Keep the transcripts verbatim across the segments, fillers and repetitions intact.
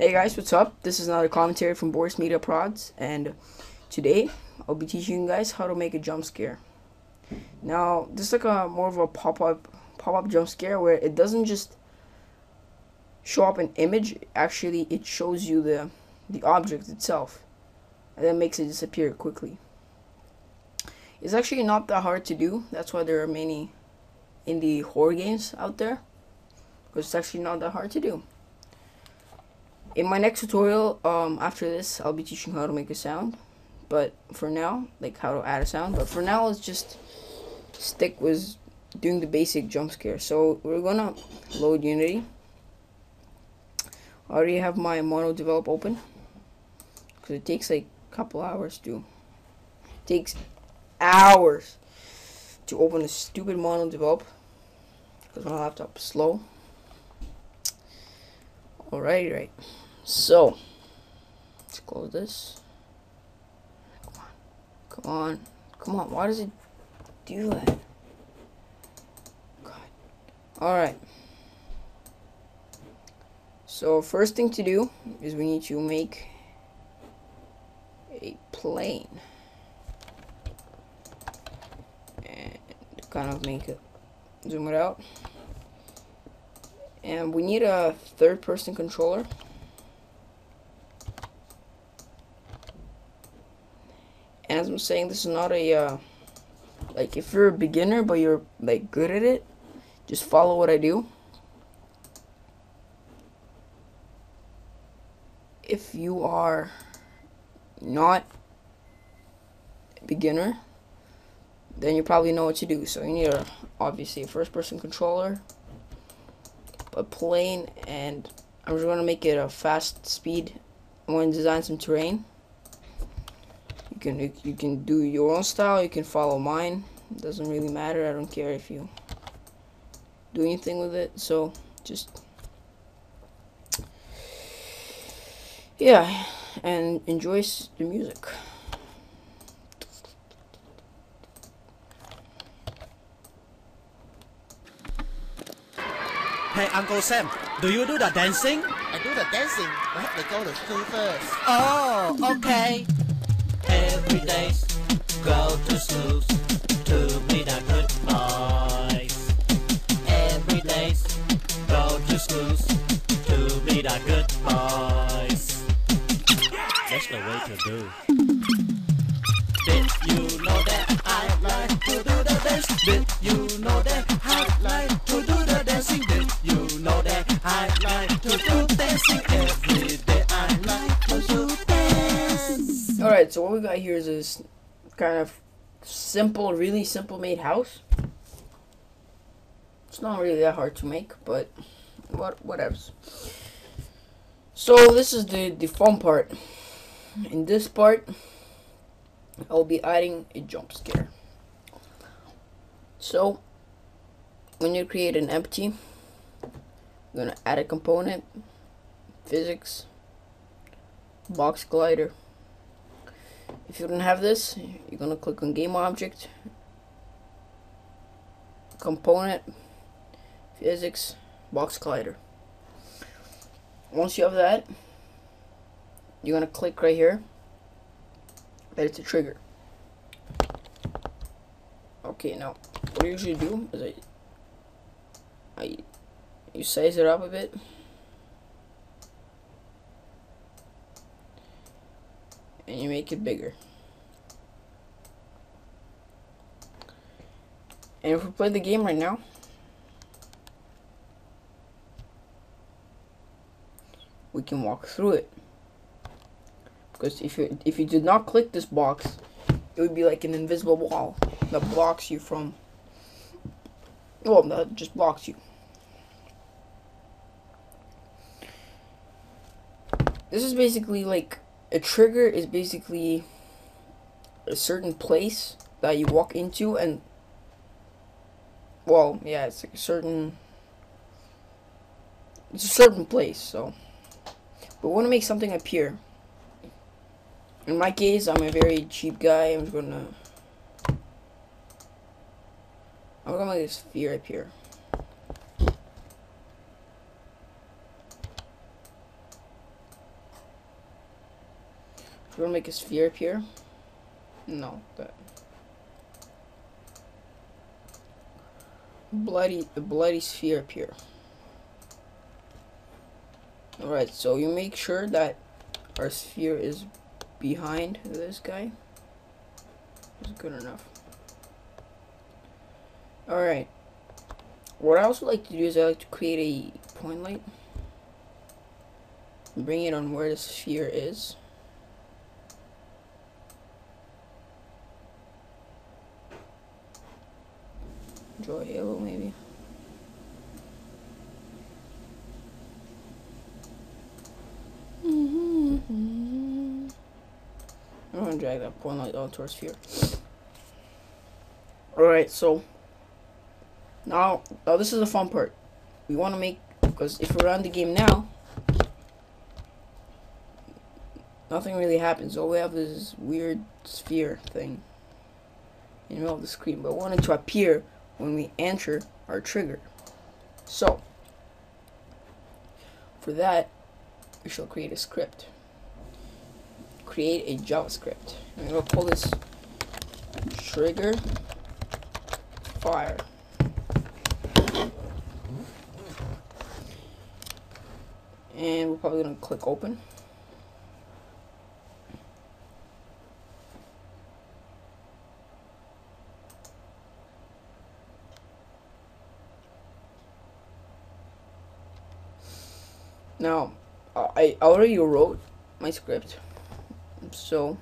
Hey guys, what's up? This is another commentary from Boris Media Prods, and today I'll be teaching you guys how to make a jump scare. Now, this is like a more of a pop-up pop-up jump scare where it doesn't just show up an image, actually it shows you the the object itself, and that makes it disappear quickly. It's actually not that hard to do. That's why there are many indie horror games out there, because it's actually not that hard to do. In my next tutorial, um, after this, I'll be teaching how to make a sound, but for now, like how to add a sound, but for now, let's just stick with doing the basic jump scare. So we're gonna load Unity. I already have my MonoDevelop open, because it takes like a couple hours to, it takes hours to open a stupid MonoDevelop, because my laptop's slow. Alright, right. So let's close this. Come on, come on, come on. Why does it do that? God. Alright. So first thing to do is we need to make a plane and kind of make it zoom it out. And we need a third-person controller. And as I'm saying, this is not a, uh, like, if you're a beginner, but you're, like, good at it, just follow what I do. If you are not a beginner, then you probably know what to do. So you need, a, obviously, a first-person controller. A plane, and I'm just gonna make it a fast speed. I'm gonna design some terrain. You can you can do your own style. You can follow mine. It doesn't really matter. I don't care if you do anything with it. So just yeah, and enjoy the music. Hey, Uncle Sam, do you do the dancing? I do the dancing, but I have to go to school first. Oh, okay. Every day, go to school to be the good boys. Every day, go to school to be the good boys. That's the way to do. Did you know that I like to do the dance? Did you know that I like to do the dancing? Did you know that I like to do dancing? Every day I like to do dance. Alright, so what we got here is this kind of simple, really simple made house. It's not really that hard to make, but what whatevs. So this is the, the fun part. In this part, I'll be adding a jump scare. So when you create an empty, I'm gonna add a component, physics, box collider. If you don't have this, you're gonna click on GameObject, component, physics, box collider. Once you have that, you're gonna click right here that it's a trigger. Okay, now what I usually do is I I you size it up a bit, and you make it bigger. And if we play the game right now, we can walk through it. Because if you if you did not click this box, it would be like an invisible wall that blocks you from. Well, that just blocks you. This is basically like a trigger is basically a certain place that you walk into, and well, yeah, it's like a certain it's a certain place. So we want to make something appear. In my case, I'm a very cheap guy. I'm just gonna I'm gonna make a sphere appear. we're gonna make a sphere appear. No, that bloody a bloody sphere appear. Alright, so you make sure that our sphere is behind this guy. That's good enough. Alright. What I also like to do is I like to create a point light. Bring it on where the sphere is. Draw a halo maybe. I'm gonna drag that point light onto our sphere. Alright, so now, now this is the fun part. We want to make, because if we run the game now, nothing really happens. All we have is this weird sphere thing in the middle of the screen, but we want it to appear when we enter our trigger. So for that, we shall create a script. Create a JavaScript. I'm gonna call this trigger fire. And we're probably gonna click open. Now, I already wrote my script. So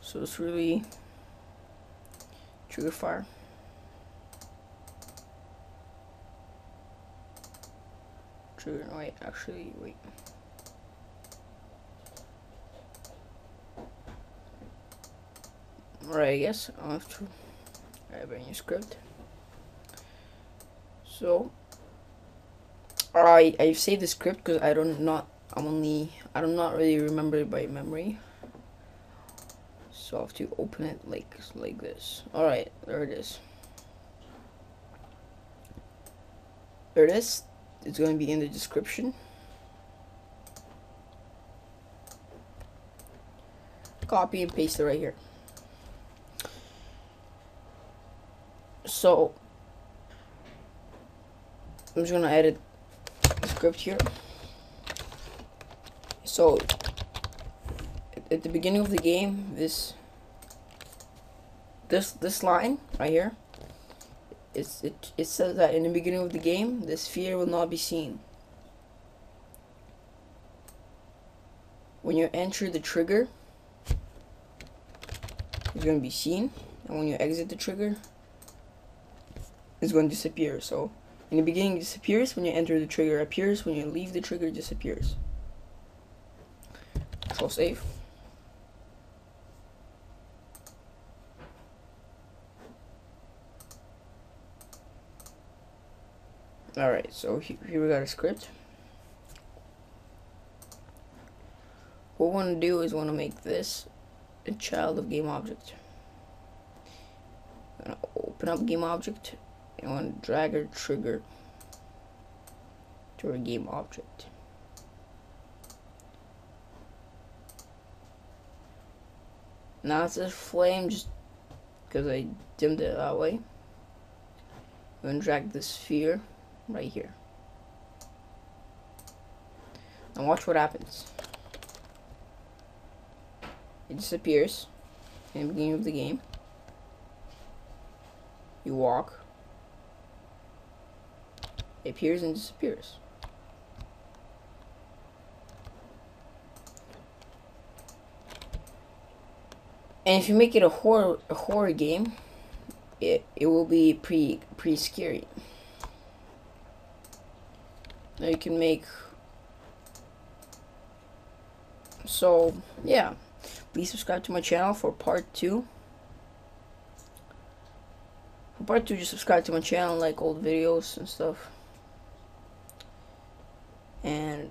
so it's really trigger fire. Trigger wait, actually wait. Alright, I guess I'll have to I have a new script. So I I've saved the script because I don't not I'm only I don't not really remember it by memory. So I have to open it like like this. Alright, there it is. There it is. It's gonna be in the description. Copy and paste it right here. So I'm just gonna edit the script here. So at, at the beginning of the game, this this this line right here, it's, it it says that in the beginning of the game, the sphere will not be seen. When you enter the trigger, it's gonna be seen, and when you exit the trigger, it's gonna disappear. So in the beginning it disappears, when you enter the trigger it appears, when you leave the trigger it disappears. Control save. Alright, so he here we got a script. What we want to do is we want to make this a child of GameObject. I'm going to open up GameObject. I want to drag our trigger to our game object. Now it says flame just because I dimmed it that way. I'm going to drag the sphere right here. Now watch what happens. It disappears in the beginning of the game. You walk. It appears and disappears. And if you make it a horror a horror game, it it will be pretty pretty scary. Now you can make. So yeah, please subscribe to my channel for part two. For part two, just subscribe to my channel, like old videos and stuff. And